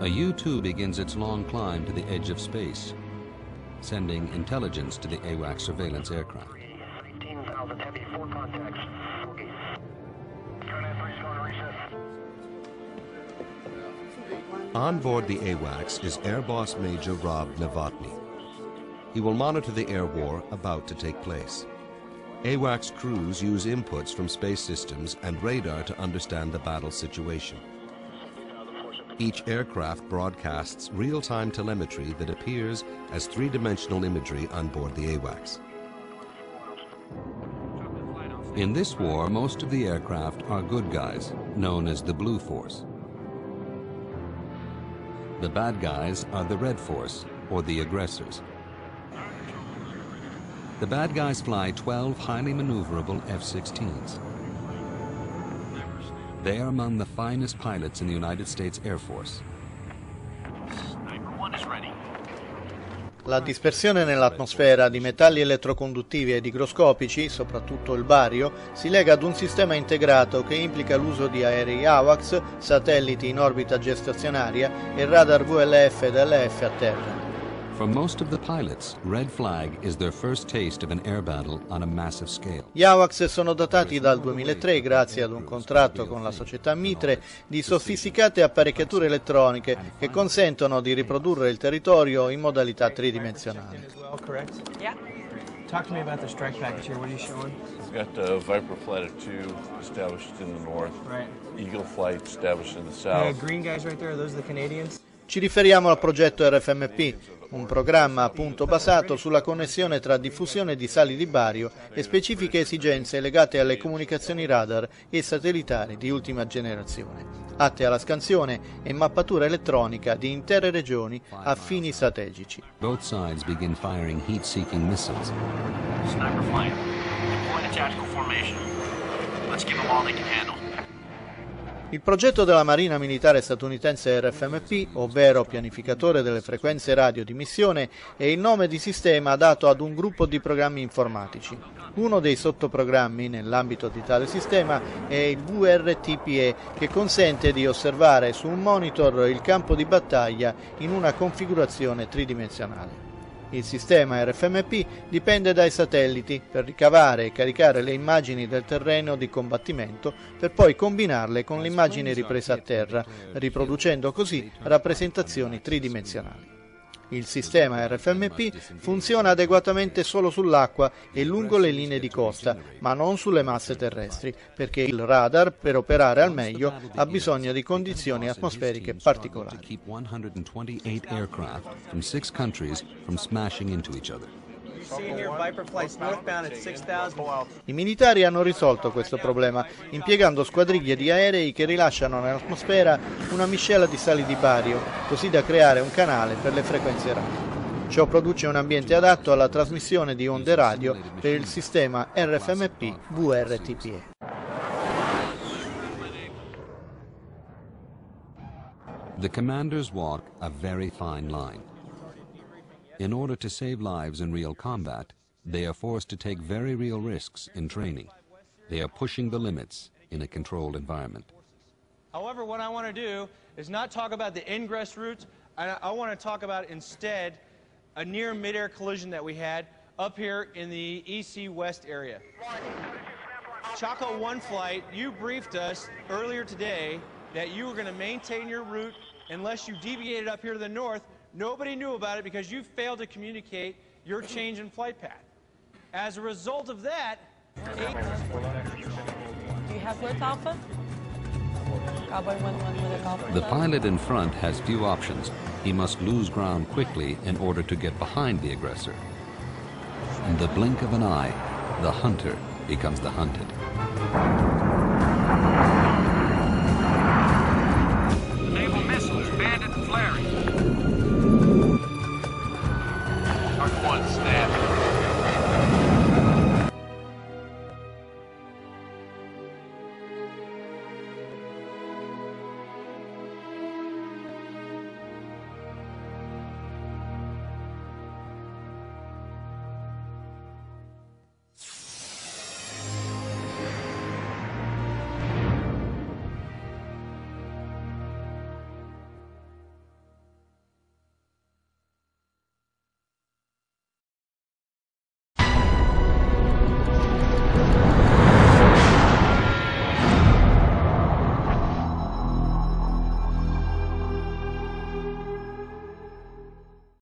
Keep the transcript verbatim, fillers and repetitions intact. a U two begins its long climb to the edge of space, sending intelligence to the AWACS surveillance aircraft. eighteen thousand heavy, four contacts. Okay. On board the AWACS is Air Boss Major Rob Novotny. He will monitor the air war about to take place. AWACS crews use inputs from space systems and radar to understand the battle situation. Each aircraft broadcasts real-time telemetry that appears as three-dimensional imagery on board the AWACS. In this war, most of the aircraft are good guys, known as the Blue Force. The bad guys are the Red Force, or the aggressors. The bad guys fly twelve highly maneuverable F sixteens. They are among the finest pilots in the United States Air Force. La dispersione nell'atmosfera di metalli elettroconduttivi ed igroscopici, soprattutto il bario, si lega ad un sistema integrato che implica l'uso di aerei AWACS, satelliti in orbita gestazionaria e radar V L F ed L F a terra. For most of the pilots, Red Flag is their first taste of an air battle on a massive scale. Gli AWACS sono dotati dal duemilatré, grazie ad un contratto con la società Mitre, di sofisticate apparecchiature elettroniche che consentono di riprodurre il territorio in modalità tridimensionale. Talk to me about the strike package here. What are you showing? We've got uh, Viper flight of two established in the north, right. Eagle flight established in the south. The green guys right there, are those the Canadians? Ci riferiamo al progetto R F M P. Un programma appunto basato sulla connessione tra diffusione di sali di bario e specifiche esigenze legate alle comunicazioni radar e satellitari di ultima generazione, atte alla scansione e mappatura elettronica di intere regioni a fini strategici. Both sides begin firing heat-seeking missiles. Sniper flying. Deploy a tactical formation. Let's give them all they can handle. Il progetto della Marina Militare Statunitense R F M P, ovvero pianificatore delle frequenze radio di missione, è il nome di sistema dato ad un gruppo di programmi informatici. Uno dei sottoprogrammi nell'ambito di tale sistema è il V R T P E, che consente di osservare su un monitor il campo di battaglia in una configurazione tridimensionale. Il sistema R F M P dipende dai satelliti per ricavare e caricare le immagini del terreno di combattimento per poi combinarle con l'immagine ripresa a terra, riproducendo così rappresentazioni tridimensionali. Il sistema R F M P funziona adeguatamente solo sull'acqua e lungo le linee di costa, ma non sulle masse terrestri, perché il radar, per operare al meglio, ha bisogno di condizioni atmosferiche particolari. I militari hanno risolto questo problema impiegando squadriglie di aerei che rilasciano nell'atmosfera una miscela di sali di bario, così da creare un canale per le frequenze radio. Ciò produce un ambiente adatto alla trasmissione di onde radio per il sistema R F M P V R T P E. The commanders walk a very fine line. In order to save lives in real combat, they are forced to take very real risks in training. They are pushing the limits in a controlled environment. However, what I want to do is not talk about the ingress routes. I, I want to talk about instead a near mid-air collision that we had up here in the E C West area. Chaco One Flight, you briefed us earlier today that you were going to maintain your route unless you deviated up here to the north. Nobody knew about it because you failed to communicate your change in flight path. As a result of that, do you have with Alpha? Cowboy one one with a Alpha. The pilot in front has few options. He must lose ground quickly in order to get behind the aggressor. In the blink of an eye, the hunter becomes the hunted. Naval missiles banded and flaring. Once